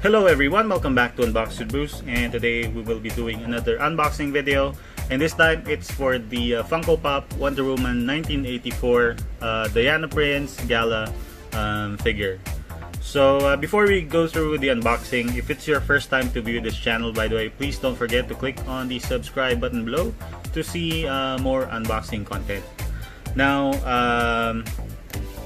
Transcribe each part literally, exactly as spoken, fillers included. Hello everyone, welcome back to Unbox With Bruce, and today we will be doing another unboxing video, and this time it's for the uh, Funko Pop Wonder Woman nineteen eighty-four uh, Diana Prince Gala um, figure. So uh, before we go through the unboxing, if it's your first time to view this channel, by the way, please don't forget to click on the subscribe button below to see uh, more unboxing content. Now um,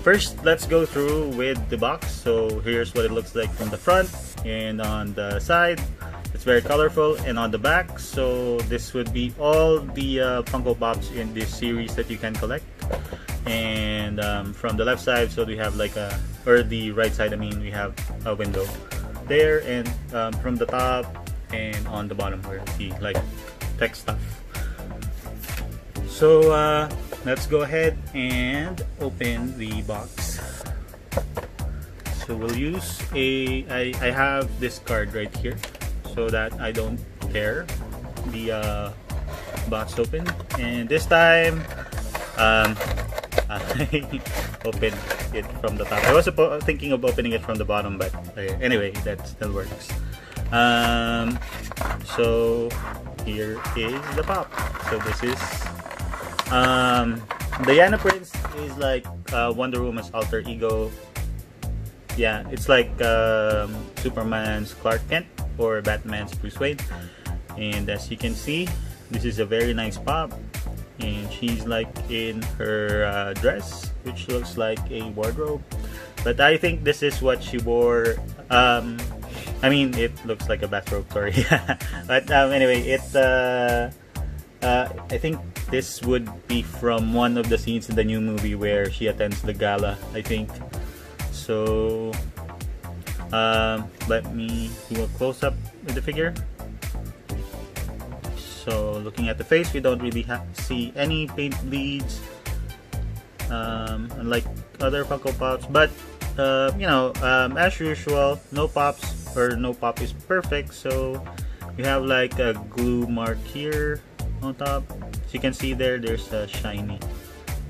first, let's go through with the box. So here's what it looks like from the front and on the side. It's very colorful, and on the back. So this would be all the uh, Funko Pops in this series that you can collect. And um, from the left side, so we have like a, or the right side, I mean, we have a window there, and um, from the top and on the bottom where the like tech stuff. So uh, let's go ahead and open the box. So we'll use a, I, I have this card right here so that I don't tear the uh, box open. And this time, um, I opened it from the top. I was thinking of opening it from the bottom, but uh, anyway, that still works. Um, so here is the pop. So this is Um, Diana Prince is like uh, Wonder Woman's alter ego. Yeah, it's like um, Superman's Clark Kent or Batman's Bruce Wayne. And as you can see, this is a very nice pop. And she's like in her uh, dress, which looks like a wardrobe. But I think this is what she wore. Um, I mean, it looks like a bathrobe, sorry. But um, anyway, it's... Uh, Uh, I think this would be from one of the scenes in the new movie where she attends the gala, I think. So, um, let me do a close-up with the figure. So, looking at the face, we don't really have see any paint bleeds, um, unlike other Funko Pops. But, uh, you know, um, as usual, no pops or no pop is perfect. So, we have like a glue mark here on top. As you can see there, there's a shiny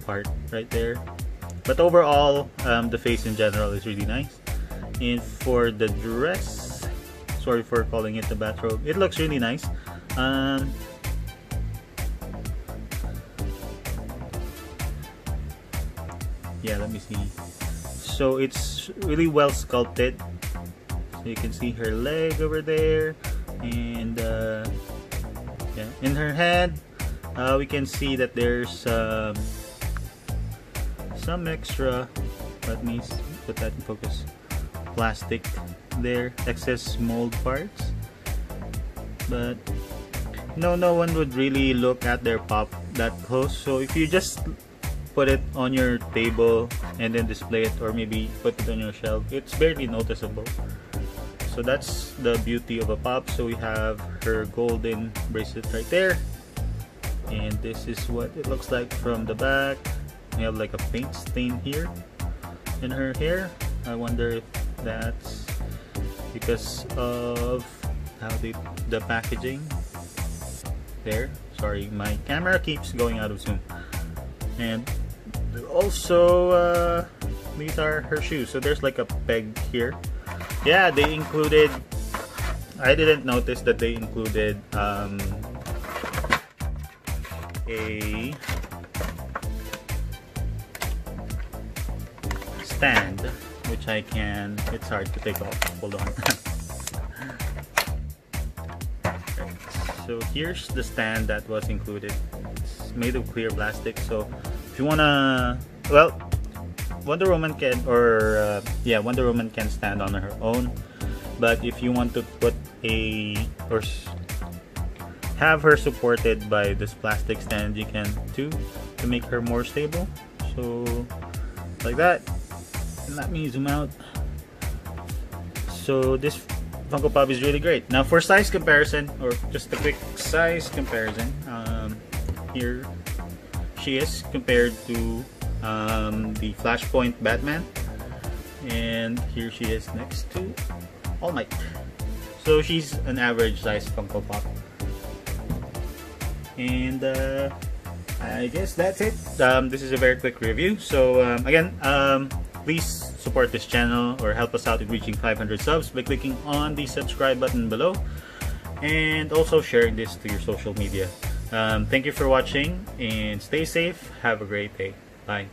part right there. But overall, um, the face in general is really nice. And for the dress, sorry for calling it the bathrobe, it looks really nice. Um, yeah, let me see. So it's really well sculpted. So you can see her leg over there, and uh, yeah, in her head, uh, we can see that there's um, some extra, let me put that in focus, plastic there, excess mold parts. But no, no one would really look at their pop that close. So if you just put it on your table and then display it, or maybe put it on your shelf, it's barely noticeable. So that's the beauty of a pop. So we have her golden bracelet right there, and this is what it looks like from the back. We have like a paint stain here in her hair. I wonder if that's because of how the, the packaging there. Sorry, my camera keeps going out of zoom. And also uh, these are her shoes. So there's like a peg here. Yeah, they included, I didn't notice that they included um, a stand, which I can, it's hard to take off, hold on. So here's the stand that was included. It's made of clear plastic, so if you wanna, well, Wonder Woman can, or uh, yeah, Wonder Woman can stand on her own, but if you want to put a, or have her supported by this plastic stand, you can too, to make her more stable. So like that, and let me zoom out. So this Funko Pop is really great. Now for size comparison, or just a quick size comparison, um, here she is compared to Um, the Flashpoint Batman, and here she is next to All Might. So she's an average size Funko Pop, and uh, I guess that's it. Um, this is a very quick review. So um, again, um, please support this channel or help us out in reaching five hundred subs by clicking on the subscribe button below, and also sharing this to your social media. Um, thank you for watching, and stay safe. Have a great day. Bye.